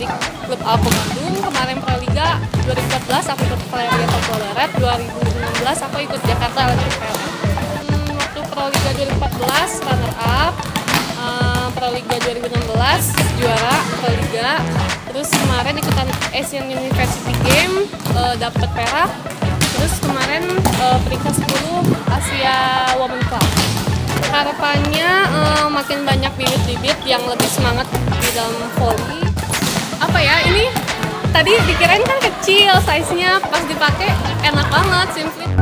di klub Bandung. Kemarin Proliga 2014 aku ikut Piala Sepuluh Red, 2016 aku ikut Jakarta Elite Cup. Waktu Proliga 2014 runner up, Proliga 2016 juara Proliga. Terus kemarin ikutan Asian University Games dapat perak. Terus kemarin peringkat 10 Asia Woman Club. Harapannya makin banyak bibit-bibit yang lebih semangat di dalam volley. Apa ya, ini tadi dikirain kan kecil size-nya, pas dipakai enak banget, simple.